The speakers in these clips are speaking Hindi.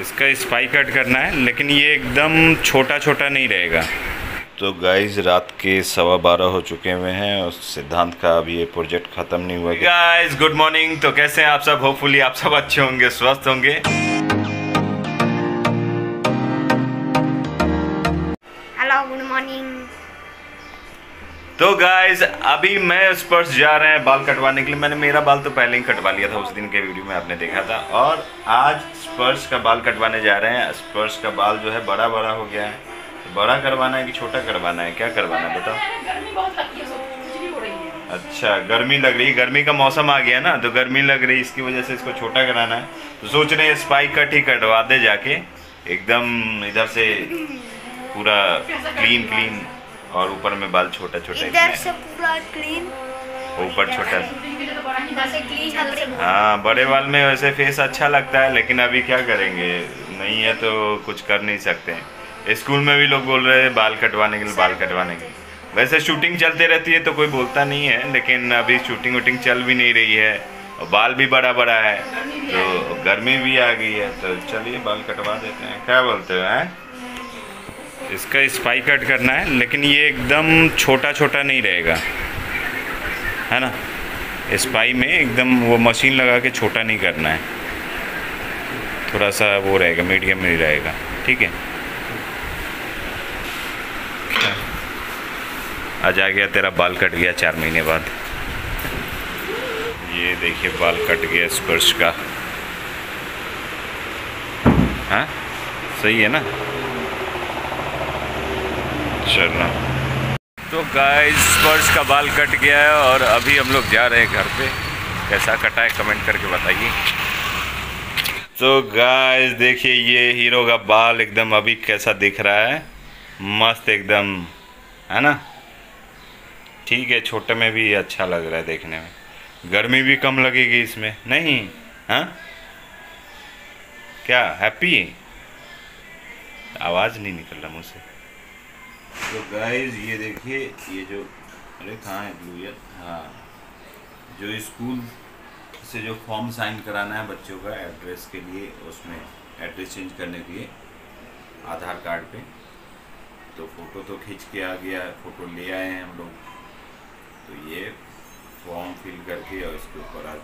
इसका स्पाई कट करना है, लेकिन ये एकदम छोटा छोटा नहीं रहेगा। तो गाइज़ रात के 12:15 हो चुके हुए हैं और सिद्धांत का अभी ये प्रोजेक्ट ख़त्म नहीं हुआ। गाइज़ गुड मॉर्निंग, तो कैसे हैं आप सब? होपफुली आप सब अच्छे होंगे, स्वस्थ होंगे। Hello good morning. तो गाइज़ अभी मैं स्पर्श जा रहे हैं बाल कटवाने के लिए। मैंने मेरा बाल तो पहले ही कटवा लिया था, उस दिन के वीडियो में आपने देखा था। और आज स्पर्श का बाल कटवाने जा रहे हैं। स्पर्श का बाल जो है बड़ा बड़ा हो गया है। बड़ा करवाना है कि छोटा करवाना है, क्या करवाना है बताओ? गर्मी बहुत लग रही है, बिजली हो रही है। अच्छा, गर्मी लग रही है, गर्मी का मौसम आ गया ना, तो गर्मी लग रही है, इसकी वजह से इसको छोटा कराना है। तो सोच रहे हैं स्पाई कट ही कटवा दे जाके, एकदम इधर से पूरा क्लीन क्लीन, और ऊपर में बाल छोटा छोटा, इधर से पूरा क्लीन, ऊपर छोटा। हाँ, बड़े बाल में वैसे फेस अच्छा लगता है, लेकिन अभी क्या करेंगे, नहीं है तो कुछ कर नहीं सकते। स्कूल में भी लोग बोल रहे हैं बाल कटवाने के लिए, बाल कटवाने के। वैसे शूटिंग चलते रहती है तो कोई बोलता नहीं है, लेकिन अभी शूटिंग वूटिंग चल भी नहीं रही है और बाल भी बड़ा बड़ा है, तो गर्मी भी आ गई है। तो चलिए बाल कटवा देते हैं, क्या बोलते हो? हैं, इसका स्पाई कट करना है, लेकिन ये एकदम छोटा छोटा नहीं रहेगा, है ना? स्पाई में एकदम वो मशीन लगा के छोटा नहीं करना है, थोड़ा सा वो रहेगा, मीडियम में रहेगा, ठीक है? आज आ गया तेरा बाल कट गया 4 महीने बाद। ये देखिए बाल कट गया स्पर्श का। हाँ सही है ना, चलना। तो गाइस स्पर्श का बाल कट गया है और अभी हम लोग जा रहे हैं घर पे। कैसा कटा है कमेंट करके बताइए। तो गाइस देखिए ये हीरो का बाल एकदम अभी कैसा दिख रहा है, मस्त एकदम, है ना? ठीक है, छोटे में भी अच्छा लग रहा है देखने में, गर्मी भी कम लगेगी इसमें, नहीं? हाँ, क्या हैप्पी? आवाज़ नहीं निकल रहा मुझसे। तो गाइस ये देखिए, ये जो, अरे कहाँ है ब्लू ईयर? हाँ, जो स्कूल से जो फॉर्म साइन कराना है बच्चों का एड्रेस के लिए, उसमें एड्रेस चेंज करने के लिए आधार कार्ड पे, तो फ़ोटो तो खींच के आ गया, फ़ोटो ले आए हैं हम लोग। तो ये फॉर्म फिल करके और इसके ऊपर आज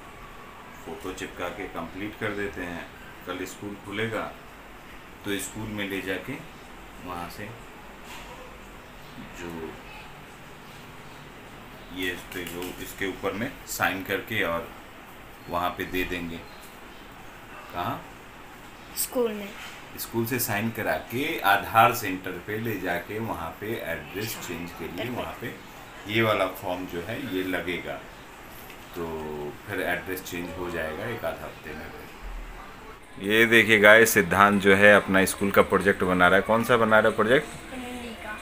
फ़ोटो चिपका के कंप्लीट कर देते हैं। कल स्कूल खुलेगा तो स्कूल में ले जाके वहाँ से जो ये इस पर जो इसके ऊपर में साइन करके और वहाँ पे दे देंगे। कहाँ? स्कूल में। स्कूल से साइन करा के आधार सेंटर पे ले जाके वहाँ पे एड्रेस चेंज के लिए वहाँ पे ये वाला फॉर्म जो है ये लगेगा, तो फिर एड्रेस चेंज हो जाएगा 1-8 हफ्ते में। ये देखिए गाइस सिद्धांत जो है अपना स्कूल का प्रोजेक्ट बना रहा है। कौन सा बना रहा है प्रोजेक्ट? हिंदी का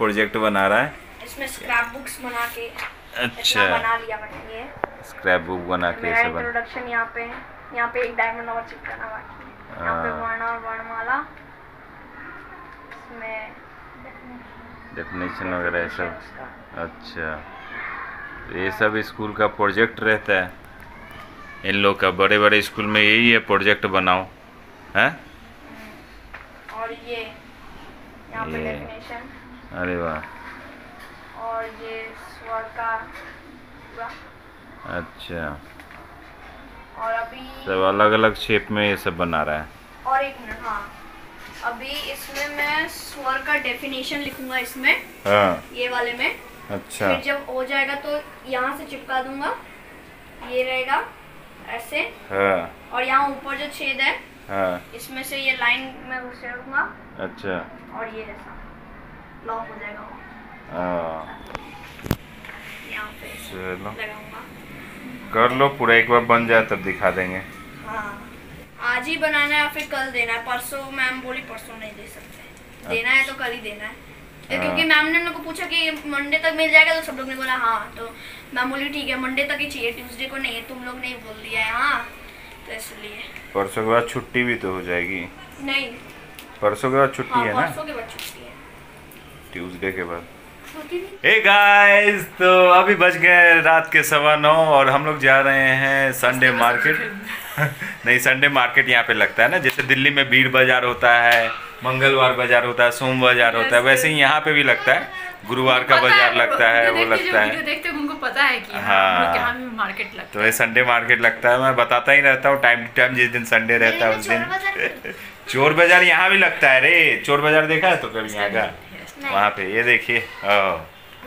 प्रोजेक्ट बना रहा है। इसमें स्क्रैप बुक्स बना के, अच्छा बना लिया मैंने, स्क्रैप बुक बना के ऐसे बना। इंट्रोडक्शन यहाँ पे एक डायमंड और चिपकाना बाकी है, यहाँ पे वर्ण और वर्णमाला, इसमें डेफिनेशन वगैरह सब। अच्छा, ये सब स्कूल का प्रोजेक्ट रहता है इन लोग का, बड़े बड़े स्कूल में यही है, प्रोजेक्ट बनाओ, हैं? और ये यहाँ पे डेफिनेशन, अरे वाह। और ये स्वर का पूरा, अच्छा। और अभी सब अलग अलग शेप में ये सब बना रहा है। और एक मिनट, हाँ, अभी इसमें मैं स्वर का डेफिनेशन लिखूंगा इसमें, हाँ, ये वाले में। अच्छा, फिर जब हो जाएगा तो यहाँ से चिपका दूंगा, ये रहेगा ऐसे, हाँ। और यहाँ ऊपर जो छेद है, हाँ, इसमें से ये लाइन मैं घुसे दूंगा। अच्छा, और ये ऐसा लॉक हो जाएगा, यहाँ पे लगाऊंगा। कर लो पूरा, एक बार बन जाए तब दिखा देंगे। हाँ, आज ही बनाना है या फिर कल देना है? परसों मैम बोली परसों नहीं दे सकते, देना है तो कल ही देना है। हाँ, क्योंकि मैम ने हम लोग को पूछा कि मंडे तक मिल जाएगा, तो सब लोग ने बोला हाँ, तो मैम बोली ठीक है मंडे तक ही चाहिए, ट्यूसडे को नहीं है, तुम लोग ने बोल दिया है। हाँ, तो इसलिए परसों के बाद छुट्टी भी तो हो जाएगी। नहीं, परसों के बाद छुट्टी है ना? परसों के बाद छुट्टी है, ट्यूसडे के बाद। हे गाइस, तो अभी बज गए रात के 9:15 और हम लोग जा रहे हैं संडे मार्केट। नहीं, संडे मार्केट यहाँ पे लगता है ना, जैसे दिल्ली में बीड़ बाजार होता है, मंगलवार बाजार होता है, सोम बाजार होता है, वैसे ही यहाँ पे भी लगता है, गुरुवार का बाजार लगता है, वो लगता है, देखते हैं उनको पता है कि हाँ मार्केट लगता है, तो ये संडे मार्केट लगता है। मैं बताता ही रहता हूँ टाइम टू टाइम, जिस दिन संडे रहता है उस दिन। चोर बाजार यहाँ भी लगता है रे, चोर बाजार देखा है तो कभी यहाँ का, वहाँ पे ये देखिए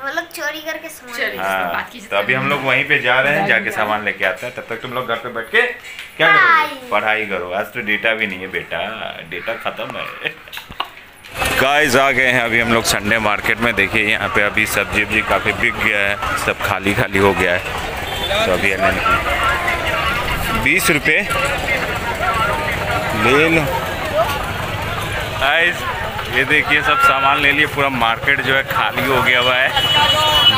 वो लोग चोरी करके सामान। हाँ, तो अभी हम लोग वहीं पे जा रहे हैं, जाके सामान लेके आते हैं। तब तक तुम लोग घर पे बैठ के क्या करो, पढ़ाई करो। आज तो डेटा भी नहीं है बेटा, डेटा खत्म है। गाइस आ गए हैं अभी हम लोग संडे मार्केट में। देखिए यहाँ पे अभी सब्जी वब्जी काफ़ी बिक गया है, सब खाली खाली हो गया है। तो अभी हमें 20 रुपये ले लो। गाइस ये देखिए सब सामान ले लिए, पूरा मार्केट जो है खाली हो गया हुआ है,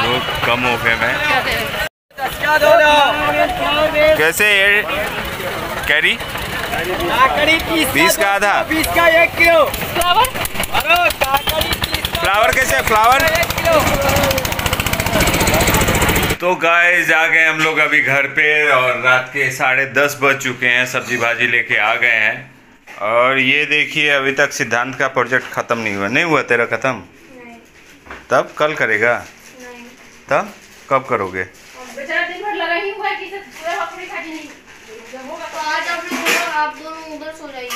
लोग कम हो गए हैं। कैसे कैरी 20 का आधा, 20 का 1 किलो फ्लावर। कैसे फ्लावर? तो गाइस आ गए हम लोग अभी घर पे, और रात के 10:30 बज चुके हैं। सब्जी भाजी लेके आ गए हैं। और ये देखिए अभी तक सिद्धांत का प्रोजेक्ट ख़त्म नहीं हुआ। नहीं हुआ तेरा ख़त्म? तब कल करेगा? नहीं। तब कब करोगे? दिन भर लगा ही हुआ है कि पूरा नहीं होगा, तो आज आप दोनों उधर सो जाइए।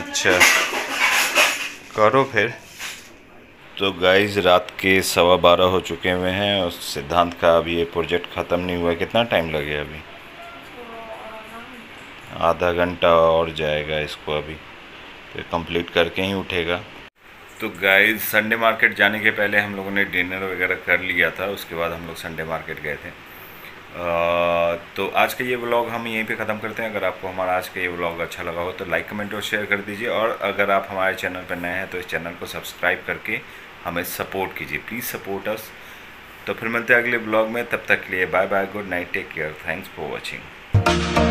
अच्छा करो फिर। तो गाइस रात के 12:15 हो चुके हुए हैं, और सिद्धांत का अभी ये प्रोजेक्ट ख़त्म नहीं हुआ। कितना टाइम लगेगा? अभी आधा घंटा और जाएगा इसको, अभी तो कंप्लीट करके ही उठेगा। तो गाइस संडे मार्केट जाने के पहले हम लोगों ने डिनर वगैरह कर लिया था, उसके बाद हम लोग संडे मार्केट गए थे। तो आज का ये व्लॉग हम यहीं पे ख़त्म करते हैं। अगर आपको हमारा आज का ये व्लॉग अच्छा लगा हो तो लाइक, कमेंट और शेयर कर दीजिए। और अगर आप हमारे चैनल पर नए हैं तो इस चैनल को सब्सक्राइब करके हमें सपोर्ट कीजिए, प्लीज़ सपोर्ट अस। तो फिर मिलते हैं अगले व्लॉग में, तब तक के लिए bye bye, good night, take care, thanks for watching.